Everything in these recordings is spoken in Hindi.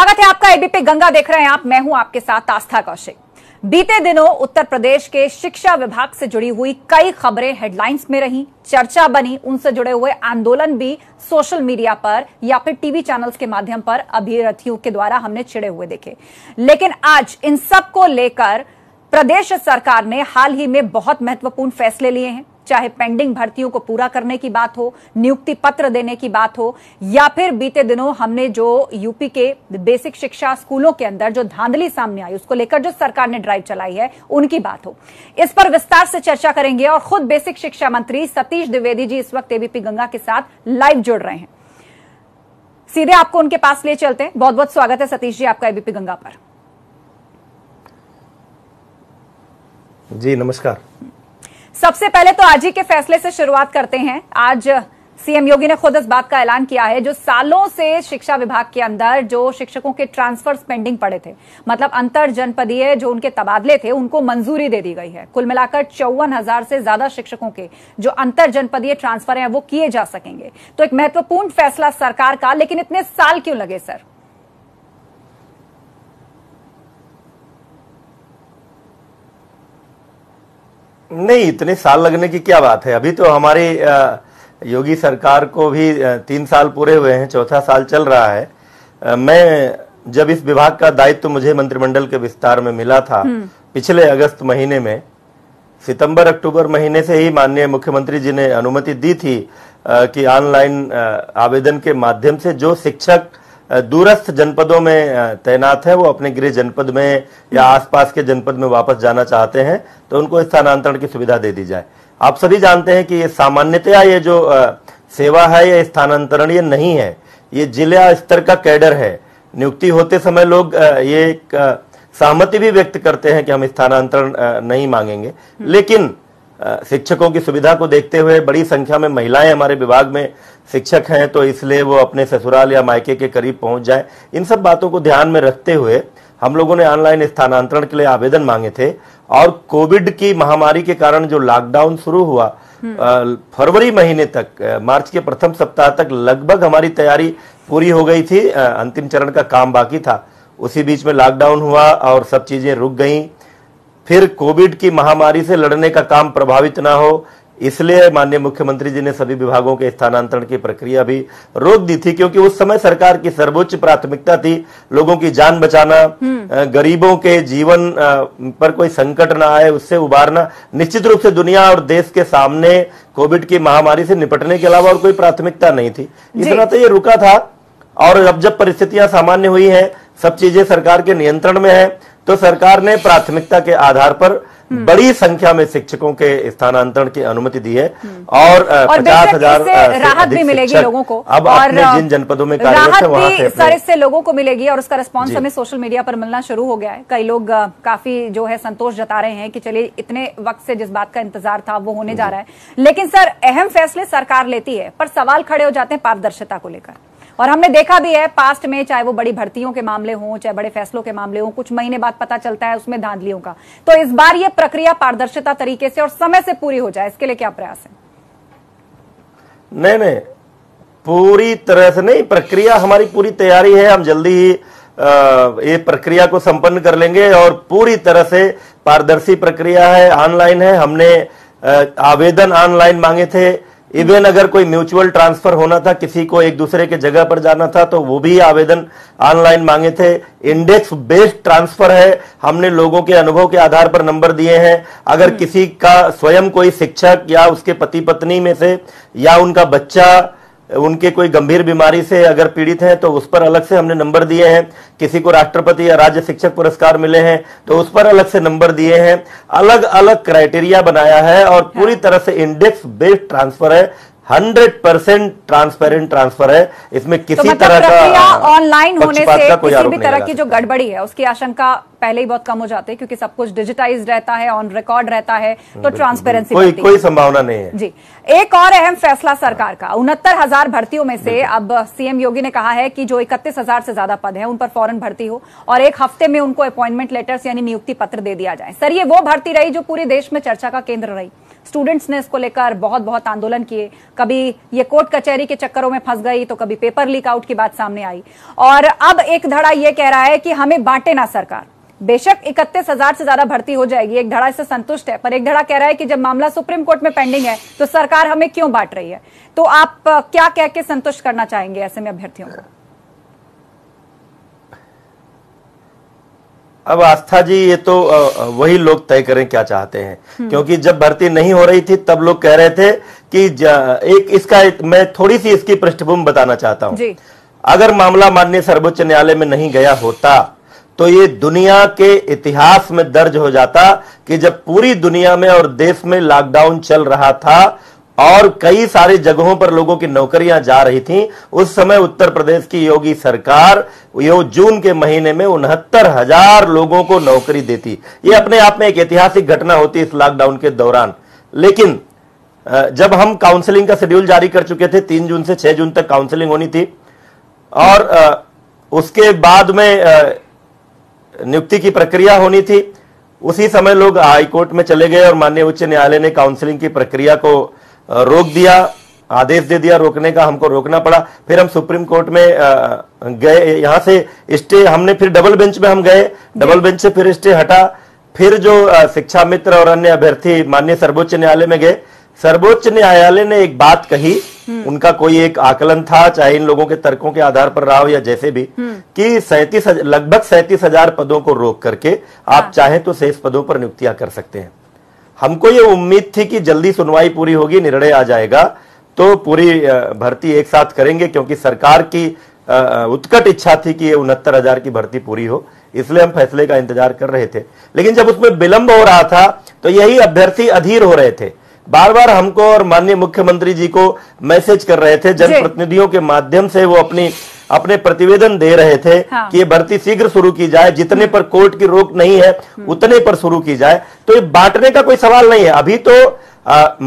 स्वागत है आपका। एबीपी गंगा देख रहे हैं आप, मैं हूं आपके साथ आस्था कौशिक। बीते दिनों उत्तर प्रदेश के शिक्षा विभाग से जुड़ी हुई कई खबरें हेडलाइंस में रहीं, चर्चा बनी। उनसे जुड़े हुए आंदोलन भी सोशल मीडिया पर या फिर टीवी चैनल्स के माध्यम पर अभ्यर्थियों के द्वारा हमने छिड़े हुए देखे। लेकिन आज इन सब को लेकर प्रदेश सरकार ने हाल ही में बहुत महत्वपूर्ण फैसले लिए हैं, चाहे पेंडिंग भर्तियों को पूरा करने की बात हो, नियुक्ति पत्र देने की बात हो, या फिर बीते दिनों हमने जो यूपी के बेसिक शिक्षा स्कूलों के अंदर जो धांधली सामने आई उसको लेकर जो सरकार ने ड्राइव चलाई है उनकी बात हो। इस पर विस्तार से चर्चा करेंगे और खुद बेसिक शिक्षा मंत्री सतीश द्विवेदी जी इस वक्त एबीपी गंगा के साथ लाइव जुड़ रहे हैं। सीधे आपको उनके पास ले चलते हैं। बहुत बहुत स्वागत है सतीश जी आपका एबीपी गंगा पर। जी नमस्कार। सबसे पहले तो आज ही के फैसले से शुरुआत करते हैं। आज सीएम योगी ने खुद इस बात का ऐलान किया है, जो सालों से शिक्षा विभाग के अंदर जो शिक्षकों के ट्रांसफर्स पेंडिंग पड़े थे, मतलब अंतर जनपदीय जो उनके तबादले थे, उनको मंजूरी दे दी गई है। कुल मिलाकर 54,000 से ज्यादा शिक्षकों के जो अंतर जनपदीय ट्रांसफर हैं वो किए जा सकेंगे। तो एक महत्वपूर्ण फैसला सरकार का, लेकिन इतने साल क्यों लगे सर? नहीं, इतने साल लगने की क्या बात है। अभी तो हमारी योगी सरकार को भी 3 साल पूरे हुए हैं, 4था साल चल रहा है। मैं जब इस विभाग का दायित्व मुझे मंत्रिमंडल के विस्तार में मिला था पिछले अगस्त महीने में, सितंबर अक्टूबर महीने से ही माननीय मुख्यमंत्री जी ने अनुमति दी थी कि ऑनलाइन आवेदन के माध्यम से जो शिक्षक दूरस्थ जनपदों में तैनात है वो अपने गृह जनपद में या आसपास के जनपद में वापस जाना चाहते हैं तो उनको स्थानांतरण की सुविधा दे दी जाए। आप सभी जानते हैं कि ये सामान्यतया ये जो सेवा है ये स्थानांतरण ये नहीं है, ये जिला स्तर का कैडर है। नियुक्ति होते समय लोग ये सहमति भी व्यक्त करते हैं कि हम स्थानांतरण नहीं मांगेंगे, लेकिन शिक्षकों की सुविधा को देखते हुए बड़ी संख्या में महिलाएं हमारे विभाग में शिक्षक हैं तो इसलिए वो अपने ससुराल या मायके के करीब पहुंच जाएं, इन सब बातों को ध्यान में रखते हुए हम लोगों ने ऑनलाइन स्थानांतरण के लिए आवेदन मांगे थे। और कोविड की महामारी के कारण जो लॉकडाउन शुरू हुआ फरवरी महीने तक, मार्च के प्रथम सप्ताह तक लगभग हमारी तैयारी पूरी हो गई थी, अंतिम चरण का काम बाकी था। उसी बीच में लॉकडाउन हुआ और सब चीजें रुक गई। फिर कोविड की महामारी से लड़ने का काम प्रभावित ना हो इसलिए माननीय मुख्यमंत्री जी ने सभी विभागों के स्थानांतरण की प्रक्रिया भी रोक दी थी, क्योंकि उस समय सरकार की सर्वोच्च प्राथमिकता थी लोगों की जान बचाना, गरीबों के जीवन पर कोई संकट ना आए उससे उबारना। निश्चित रूप से दुनिया और देश के सामने कोविड की महामारी से निपटने के अलावा और कोई प्राथमिकता नहीं थी। इतना तो ये रुका था और अब जब परिस्थितियां सामान्य हुई है, सब चीजें सरकार के नियंत्रण में है, तो सरकार ने प्राथमिकता के आधार पर बड़ी संख्या में शिक्षकों के स्थानांतरण की अनुमति दी है और 50,000 राहत भी मिलेगी लोगों को। अब आपने जिन जनपदों में कार्यरत है वहां से सर इससे लोगों को मिलेगी और उसका रिस्पांस हमें सोशल मीडिया पर मिलना शुरू हो गया है। कई लोग काफी जो है संतोष जता रहे हैं कि चलिए इतने वक्त से जिस बात का इंतजार था वो होने जा रहा है। लेकिन सर अहम फैसले सरकार लेती है पर सवाल खड़े हो जाते हैं पारदर्शिता को लेकर, और हमने देखा भी है पास्ट में, चाहे वो बड़ी भर्तियों के मामले हों, चाहे बड़े फैसलों के मामले हों, कुछ महीने बाद पता चलता है उसमें धांधलियों का। तो इस बार ये प्रक्रिया पारदर्शिता तरीके से और समय से पूरी हो जाए, इसके लिए क्या प्रयास है? नहीं नहीं, पूरी तरह से नहीं, प्रक्रिया हमारी पूरी तैयारी है। हम जल्दी ही ये प्रक्रिया को संपन्न कर लेंगे और पूरी तरह से पारदर्शी प्रक्रिया है। ऑनलाइन है, हमने आवेदन ऑनलाइन मांगे थे। इवन अगर कोई म्यूचुअल ट्रांसफर होना था, किसी को एक दूसरे के जगह पर जाना था, तो वो भी आवेदन ऑनलाइन मांगे थे। इंडेक्स बेस्ड ट्रांसफर है, हमने लोगों के अनुभव के आधार पर नंबर दिए हैं। अगर किसी का स्वयं कोई शिक्षक या उसके पति पत्नी में से या उनका बच्चा उनके कोई गंभीर बीमारी से अगर पीड़ित हैं तो उस पर अलग से हमने नंबर दिए हैं। किसी को राष्ट्रपति या राज्य शिक्षक पुरस्कार मिले हैं तो उस पर अलग से नंबर दिए हैं। अलग अलग क्राइटेरिया बनाया है और पूरी तरह से इंडेक्स बेस्ड ट्रांसफर है। 100% ट्रांसपेरेंट ट्रांसफर है, इसमें किसी तरह का ऑनलाइन होने से किसी भी तरह की जो गड़बड़ी है उसकी आशंका पहले ही बहुत कम हो जाती है, क्योंकि सब कुछ डिजिटाइज रहता है, ऑन रिकॉर्ड रहता है, तो ट्रांसपेरेंसी कोई संभावना नहीं है। जी, एक और अहम फैसला सरकार का, 69,000 भर्तियों में से अब सीएम योगी ने कहा है कि जो 31,000 से ज्यादा पद है उन पर फौरन भर्ती हो और 1 हफ्ते में उनको अपॉइंटमेंट लेटर्स यानी नियुक्ति पत्र दे दिया जाए। सर ये वो भर्ती रही जो पूरे देश में चर्चा का केंद्र रही, स्टूडेंट्स ने इसको लेकर बहुत बहुत आंदोलन किए, कभी ये कोर्ट कचहरी के चक्करों में फंस गई तो कभी पेपर लीक आउट की बात सामने आई। और अब एक धड़ा ये कह रहा है कि हमें बांटे ना सरकार। बेशक 31,000 से ज्यादा भर्ती हो जाएगी, एक धड़ा इससे संतुष्ट है, पर एक धड़ा कह रहा है कि जब मामला सुप्रीम कोर्ट में पेंडिंग है तो सरकार हमें क्यों बांट रही है। तो आप क्या कह के संतुष्ट करना चाहेंगे ऐसे में अभ्यर्थियों को? अब आस्था जी, ये तो वही लोग तय करें क्या चाहते हैं, क्योंकि जब भर्ती नहीं हो रही थी तब लोग कह रहे थे कि मैं थोड़ी सी इसकी पृष्ठभूमि बताना चाहता हूं। अगर मामला माननीय सर्वोच्च न्यायालय में नहीं गया होता तो ये दुनिया के इतिहास में दर्ज हो जाता कि जब पूरी दुनिया में और देश में लॉकडाउन चल रहा था और कई सारी जगहों पर लोगों की नौकरियां जा रही थीं, उस समय उत्तर प्रदेश की योगी सरकार जून के महीने में 69,000 लोगों को नौकरी देती। ये अपने आप में एक ऐतिहासिक घटना होती इस लॉकडाउन के दौरान। लेकिन जब हम काउंसलिंग का शेड्यूल जारी कर चुके थे, 3 जून से 6 जून तक काउंसलिंग होनी थी और उसके बाद में नियुक्ति की प्रक्रिया होनी थी, उसी समय लोग हाईकोर्ट में चले गए और माननीय उच्च न्यायालय ने काउंसलिंग की प्रक्रिया को रोक दिया, आदेश दे दिया रोकने का, हमको रोकना पड़ा। फिर हम सुप्रीम कोर्ट में गए, यहाँ से स्टे हमने, फिर डबल बेंच में हम गए, डबल बेंच से फिर स्टे हटा, फिर जो शिक्षा मित्र और अन्य अभ्यर्थी माननीय सर्वोच्च न्यायालय में गए। सर्वोच्च न्यायालय ने एक बात कही, उनका कोई एक आकलन था, चाहे इन लोगों के तर्कों के आधार पर रहा हो या जैसे भी, कि लगभग 37,000 पदों को रोक करके आप चाहे तो शेष पदों पर नियुक्तियां कर सकते हैं। हमको ये उम्मीद थी कि जल्दी सुनवाई पूरी होगी, निर्णय आ जाएगा तो पूरी भर्ती एक साथ करेंगे, क्योंकि सरकार की उत्कट इच्छा थी कि ये 69,000 की भर्ती पूरी हो, इसलिए हम फैसले का इंतजार कर रहे थे। लेकिन जब उसमें विलंब हो रहा था तो यही अभ्यर्थी अधीर हो रहे थे, बार बार हमको और माननीय मुख्यमंत्री जी को मैसेज कर रहे थे, जनप्रतिनिधियों के माध्यम से वो अपने प्रतिवेदन दे रहे थे कि ये भर्ती शीघ्र शुरू की जाए, जितने पर कोर्ट की रोक नहीं है उतने पर शुरू की जाए। तो ये बांटने का कोई सवाल नहीं है। अभी तो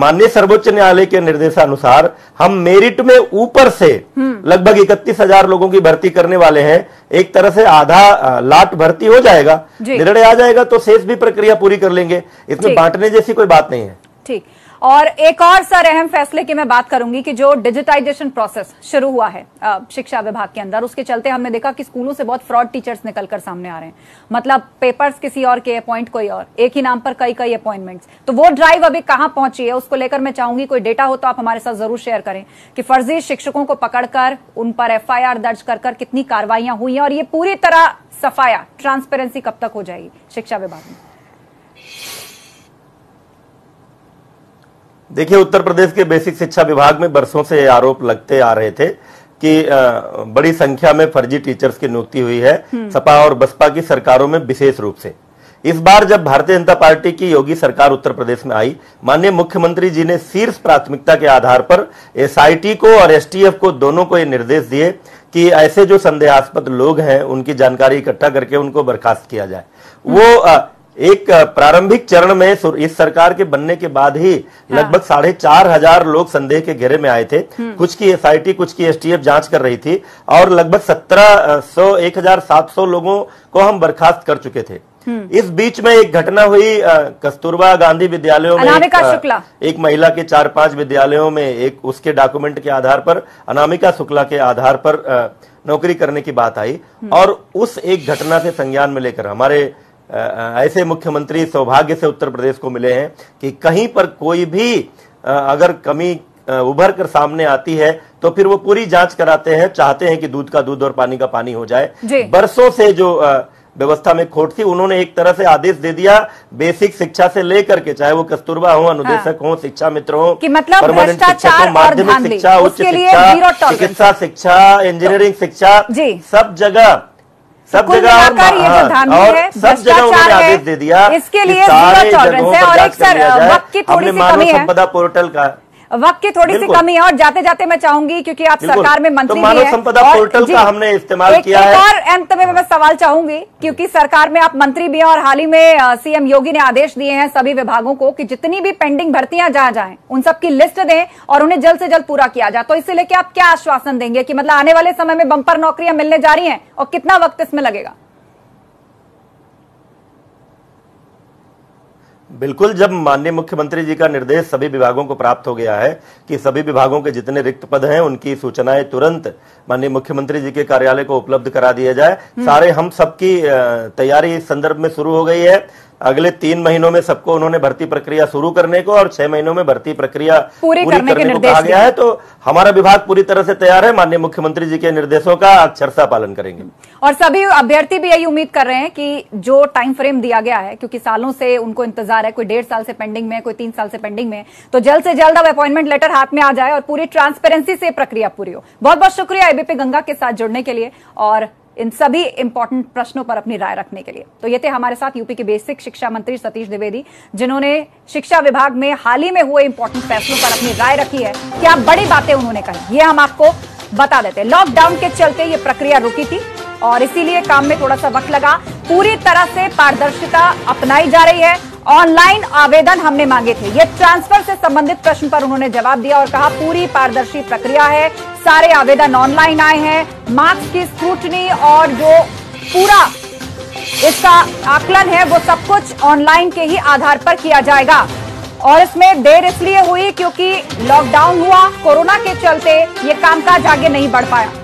माननीय सर्वोच्च न्यायालय के निर्देशानुसार हम मेरिट में ऊपर से लगभग 31,000 लोगों की भर्ती करने वाले हैं। एक तरह से आधा लाट भर्ती हो जाएगा, निर्णय आ जाएगा तो शेष भी प्रक्रिया पूरी कर लेंगे, इसमें बांटने जैसी कोई बात नहीं है। ठीक, और एक और सर अहम फैसले की मैं बात करूंगी कि जो डिजिटाइजेशन प्रोसेस शुरू हुआ है शिक्षा विभाग के अंदर, उसके चलते हमने देखा कि स्कूलों से बहुत फ्रॉड टीचर्स निकल कर सामने आ रहे हैं। मतलब पेपर्स किसी और के, अपॉइंट कोई और, एक ही नाम पर कई कई अपॉइंटमेंट्स। तो वो ड्राइव अभी कहां पहुंची है, उसको लेकर मैं चाहूंगी कोई डेटा हो तो आप हमारे साथ जरूर शेयर करें कि फर्जी शिक्षकों को पकड़कर उन पर FIR दर्ज कर कितनी कार्रवाइयां हुई हैं, और ये पूरी तरह सफाया, ट्रांसपेरेंसी कब तक हो जाएगी शिक्षा विभाग में? देखिए, उत्तर प्रदेश के बेसिक शिक्षा विभाग में बरसों से आरोप लगते आ रहे थे कि बड़ी संख्या में फर्जी टीचर्स की नियुक्ति हुई है, सपा और बसपा की सरकारों में विशेष रूप से। इस बार जब भारतीय जनता पार्टी की योगी सरकार उत्तर प्रदेश में आई, माननीय मुख्यमंत्री जी ने शीर्ष प्राथमिकता के आधार पर SIT को और STF को, दोनों को ये निर्देश दिए कि ऐसे जो संदेहास्पद लोग हैं उनकी जानकारी इकट्ठा करके उनको बर्खास्त किया जाए। वो एक प्रारंभिक चरण में इस सरकार के बनने के बाद ही लगभग 4,500 लोग संदेह के घेरे में आए थे। कुछ की SIT, कुछ की STF जांच कर रही थी और लगभग 1,700 लोगों को हम बर्खास्त कर चुके थे। इस बीच में एक घटना हुई कस्तूरबा गांधी विद्यालयों में, अनामिका शुक्ला, एक महिला के 4-5 विद्यालयों में एक उसके डॉक्यूमेंट के आधार पर, अनामिका शुक्ला के आधार पर नौकरी करने की बात आई और उस एक घटना से संज्ञान में लेकर हमारे ऐसे मुख्यमंत्री सौभाग्य से उत्तर प्रदेश को मिले हैं कि कहीं पर कोई भी अगर कमी उभर कर सामने आती है तो फिर वो पूरी जांच कराते हैं, चाहते हैं कि दूध का दूध और पानी का पानी हो जाए। बरसों से जो व्यवस्था में खोट थी, उन्होंने एक तरह से आदेश दे दिया, बेसिक शिक्षा से लेकर के, चाहे वो कस्तूरबा हो, अनुदेशक हो, शिक्षा मित्र हो, परमानेंट शिक्षक हो, माध्यमिक शिक्षा, उच्च शिक्षा, चिकित्सा शिक्षा, इंजीनियरिंग शिक्षा, सब जगह उन्होंने आदेश दे दिया। इसके लिए सारे जगहों पर जांच कर लिया जाए। हमने मानव संपदा पोर्टल का, वक्त की थोड़ी सी कमी है और जाते जाते मैं चाहूंगी, क्योंकि आप सरकार में मंत्री भी हैं, मानव संपदा पोर्टल का हमने इस्तेमाल किया है। और अंत में मैं सवाल चाहूंगी, क्योंकि सरकार में आप मंत्री भी हैं और हाल ही में CM योगी ने आदेश दिए हैं सभी विभागों को कि जितनी भी पेंडिंग भर्तियां जहां जाए उन सबकी लिस्ट दें और उन्हें जल्द से जल्द पूरा किया जाए। तो इससे लेकर आप क्या आश्वासन देंगे कि मतलब आने वाले समय में बंपर नौकरियां मिलने जा रही है और कितना वक्त इसमें लगेगा? बिल्कुल, जब माननीय मुख्यमंत्री जी का निर्देश सभी विभागों को प्राप्त हो गया है कि सभी विभागों के जितने रिक्त पद हैं उनकी सूचनाएं तुरंत माननीय मुख्यमंत्री जी के कार्यालय को उपलब्ध करा दिया जाए। सारे हम सबकी तैयारी इस संदर्भ में शुरू हो गई है। अगले 3 महीनों में सबको उन्होंने भर्ती प्रक्रिया शुरू करने को और 6 महीनों में भर्ती प्रक्रिया पूरी करने को कहा गया है। तो हमारा विभाग पूरी तरह से तैयार है, माननीय मुख्यमंत्री जी के निर्देशों का अक्षरशः पालन करेंगे। और सभी अभ्यर्थी भी यही उम्मीद कर रहे हैं कि जो टाइम फ्रेम दिया गया है, क्योंकि सालों से उनको इंतजार है, कोई 1.5 साल से पेंडिंग में, कोई 3 साल से पेंडिंग में, तो जल्द से जल्द अब अपॉइंटमेंट लेटर हाथ में आ जाए और पूरी ट्रांसपेरेंसी से प्रक्रिया पूरी हो। बहुत बहुत शुक्रिया एबीपी गंगा के साथ जुड़ने के लिए और इन सभी इंपॉर्टेंट प्रश्नों पर अपनी राय रखने के लिए। तो ये थे हमारे साथ यूपी के बेसिक शिक्षा मंत्री सतीश द्विवेदी, जिन्होंने शिक्षा विभाग में हाल ही में हुए इंपॉर्टेंट फैसलों पर अपनी राय रखी है। क्या बड़ी बातें उन्होंने कही, ये हम आपको बता देते हैं। लॉकडाउन के चलते ये प्रक्रिया रुकी थी और इसीलिए काम में थोड़ा सा वक्त लगा। पूरी तरह से पारदर्शिता अपनाई जा रही है। ऑनलाइन आवेदन हमने मांगे थे, ये ट्रांसफर से संबंधित प्रश्न पर उन्होंने जवाब दिया और कहा पूरी पारदर्शी प्रक्रिया है, सारे आवेदन ऑनलाइन आए हैं, मार्क्स की स्क्रूटनी और जो पूरा इसका आकलन है वो सब कुछ ऑनलाइन के ही आधार पर किया जाएगा। और इसमें देर इसलिए हुई क्योंकि लॉकडाउन हुआ, कोरोना के चलते ये कामकाज आगे नहीं बढ़ पाया।